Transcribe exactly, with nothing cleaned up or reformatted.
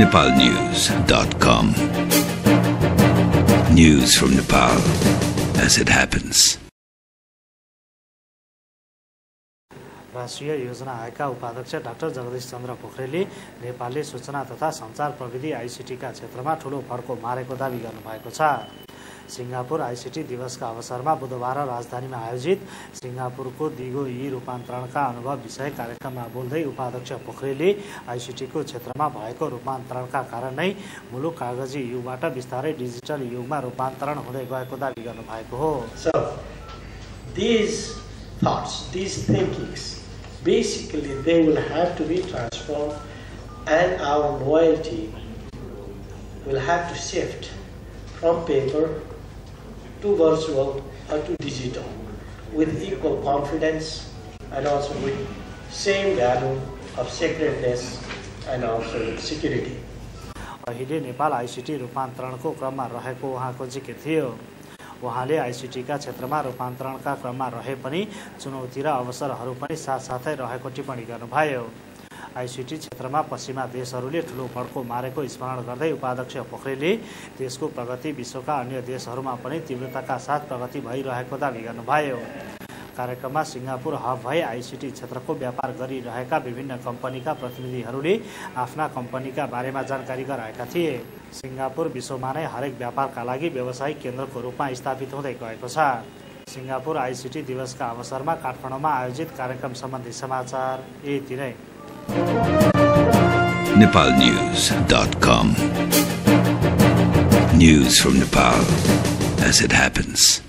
nepal news dot com. News from Nepal as it happens. राष्ट्रिय योजना आयोगका उपाध्यक्ष डाक्टर जगदीश चन्द्र पोखरेलले नेपालले सूचना तथा सञ्चार प्रविधि आईसीटी का क्षेत्रमा ठूलो फर्को मारेको दाबी गर्नुभएको छ। सिंगापुर आईसीटी दिवस का अवसर में बुधवार राजधानी में आयोजित सिंगापुर को दिगो ई रूपांतरण का अनुभव विषय कार्यक्रम में बोल्दै उपाध्यक्ष पोखरेलले आईसीटी को क्षेत्र में भएको रूपांतरण का कारण नै मुलुक कागजी युगबाट बिस्तारै डिजिटल युग में रूपांतरण हुँदै गएको दाबी गर्नुभएको हो। So, these thoughts, these thinkings, basically they will have to be transformed and our loyalty will have to shift from paper to virtual or to digital with equal confidence and also with same value of sacredness and also security. अहिले Nepal ICT रूपान्तरणको क्रममा रहेको उहाँको जिकिर थियो। वहाँले ICT का क्षेत्रमा रूपान्तरणका क्रममा रहे पनि चुनौती र अवसरहरू पनि साथसाथै रहेको टिप्पणी गर्नुभयो। आईसीटी क्षेत्रमा पश्चिमा देशहरूले ठूलो फड्को मारेको स्मरण गर्दै उपाध्यक्ष पोखरेलले त्यसको प्रगति विश्वका अन्य देशहरूमा पनि तीव्रताका साथ प्रगति भइरहेको दाबी गर्नुभयो। कार्यक्रममा सिंगापुर हब भई आईसीटी क्षेत्रको व्यापार गरिरहेका विभिन्न कम्पनीका प्रतिनिधिहरूले आफ्ना कम्पनीका बारेमा जानकारी गराएका थिए। सिंगापुर विश्वमा नै हरेक व्यापारका लागि व्यावसायिक केन्द्रको रूपमा स्थापित हुँदै गएको छ। सिंगापुर आईसीटी दिवसका अवसरमा काठमाडौँमा आयोजित कार्यक्रम सम्बन्धी समाचार यति नै। nepal news dot com. News from Nepal as it happens.